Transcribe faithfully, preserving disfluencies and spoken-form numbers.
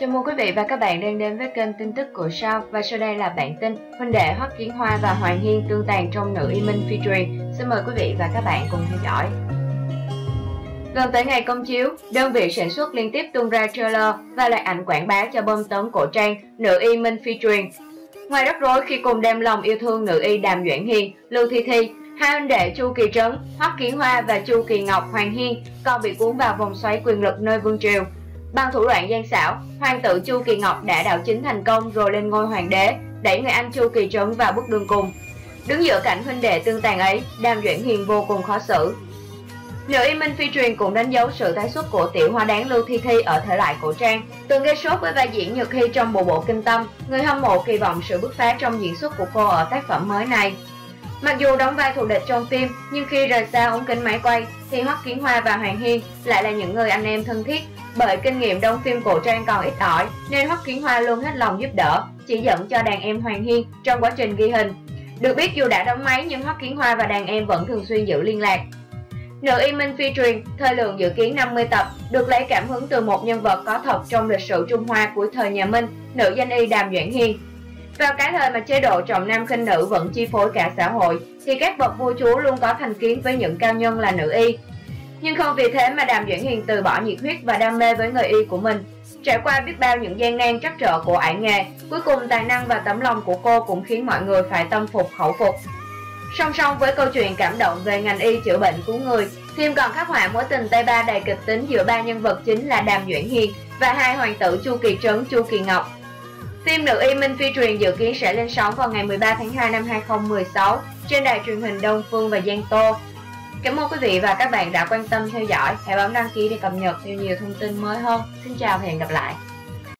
Chào mừng quý vị và các bạn đang đến với kênh tin tức của Sao, và sau đây là bản tin huynh đệ Hoắc Kiến Hoa và Hoàng Hiên tương tàn trong Nữ Y Minh Phi Truyền. Xin mời quý vị và các bạn cùng theo dõi. Gần tới ngày công chiếu, đơn vị sản xuất liên tiếp tung ra trailer và loạt ảnh quảng bá cho bom tấn cổ trang Nữ Y Minh Phi Truyền. Ngoài rắc rối khi cùng đem lòng yêu thương nữ y Đàm Duyên Hiên, Lưu Thi Thi, hai huynh đệ Chu Kỳ Trấn, Hoắc Kiến Hoa và Chu Kỳ Ngọc, Hoàng Hiên còn bị cuốn vào vòng xoáy quyền lực nơi vương triều. Bằng thủ đoạn gian xảo, hoàng tử Chu Kỳ Ngọc đã đảo chính thành công rồi lên ngôi hoàng đế, đẩy người anh Chu Kỳ Trấn vào bước đường cùng. Đứng giữa cảnh huynh đệ tương tàn ấy, Đàm Duyên Hiên vô cùng khó xử. Nữ Y Minh Phi Truyền cũng đánh dấu sự tái xuất của tiểu hoa đáng Lưu Thi Thi ở thể loại cổ trang, từng gây sốt với vai diễn Nhược Hy trong Bộ Bộ Kinh Tâm. Người hâm mộ kỳ vọng sự bứt phá trong diễn xuất của cô ở tác phẩm mới này. Mặc dù đóng vai thù địch trong phim, nhưng khi rời xa ống kính máy quay thì Hoắc Kiến Hoa và Hoàng Hiên lại là những người anh em thân thiết. Bởi kinh nghiệm đóng phim cổ trang còn ít ỏi nên Hoắc Kiến Hoa luôn hết lòng giúp đỡ, chỉ dẫn cho đàn em Hoàng Hiên trong quá trình ghi hình. Được biết dù đã đóng máy nhưng Hoắc Kiến Hoa và đàn em vẫn thường xuyên giữ liên lạc. Nữ Y Minh Phi Truyền, thời lượng dự kiến năm mươi tập, được lấy cảm hứng từ một nhân vật có thật trong lịch sử Trung Hoa của thời nhà Minh, nữ danh y Đàm Duyên Hiên. Vào cái thời mà chế độ trọng nam khinh nữ vẫn chi phối cả xã hội, thì các bậc vua chúa luôn có thành kiến với những cao nhân là nữ y. Nhưng không vì thế mà Đàm Duyên Hiên từ bỏ nhiệt huyết và đam mê với nghề y của mình. Trải qua biết bao những gian nan trắc trở của ải nghề, cuối cùng tài năng và tấm lòng của cô cũng khiến mọi người phải tâm phục khẩu phục. Song song với câu chuyện cảm động về ngành y chữa bệnh cứu người, phim còn khắc họa mối tình tay ba đầy kịch tính giữa ba nhân vật chính là Đàm Duyên Hiên và hai hoàng tử Chu Kỳ Trấn, Chu Kỳ Ngọc. Phim Nữ Y Minh Phi Truyền dự kiến sẽ lên sóng vào ngày mười ba tháng hai năm hai nghìn không trăm mười sáu trên đài truyền hình Đông Phương và Giang Tô. Cảm ơn quý vị và các bạn đã quan tâm theo dõi. Hãy bấm đăng ký để cập nhật thêm nhiều thông tin mới hơn. Xin chào và hẹn gặp lại.